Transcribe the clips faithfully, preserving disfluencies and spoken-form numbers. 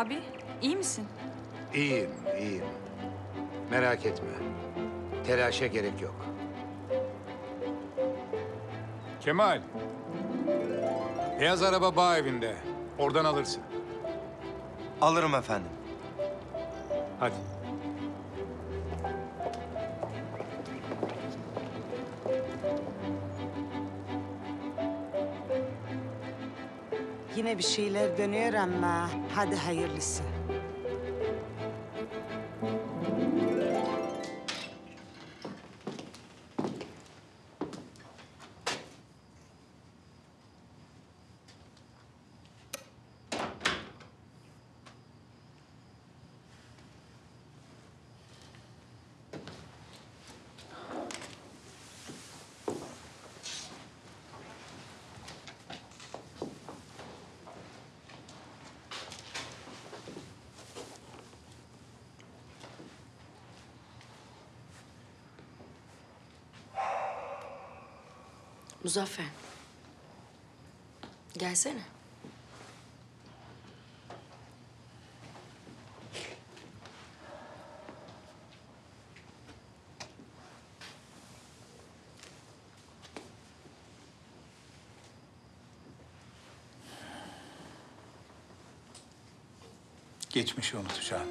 abi? İyi misin? İyiyim, iyiyim. Merak etme. Telaşa gerek yok. Kemal. Beyaz araba bağ evinde. Oradan alırsın. Alırım efendim. Hadi. Yine bir şeyler dönüyor ama hadi hayırlısı. Muzaffer, gelsene. Geçmişi unutacağım.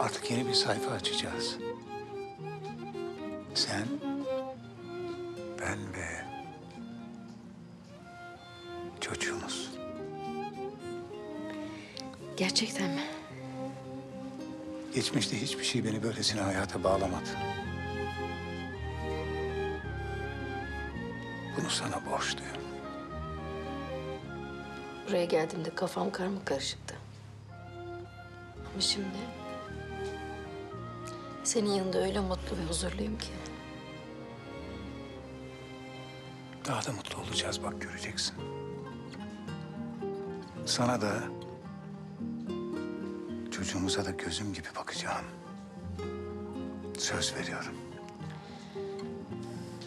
Artık yeni bir sayfa açacağız. Sen... Ben ve çocuğumuz. Gerçekten mi? Geçmişte hiçbir şey beni böylesine hayata bağlamadı. Bunu sana borçluyum. Buraya geldiğimde kafam karmakarışıktı. Ama şimdi... senin yanında öyle mutlu ve huzurluyum ki. Daha da mutlu olacağız, bak göreceksin. Sana da... çocuğumuza da gözüm gibi bakacağım. Söz veriyorum.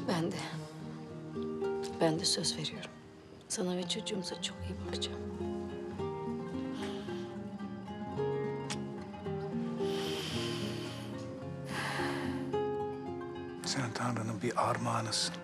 Ben de... ben de söz veriyorum. Sana ve çocuğumuza çok iyi bakacağım. Sen Tanrı'nın bir armağanısın.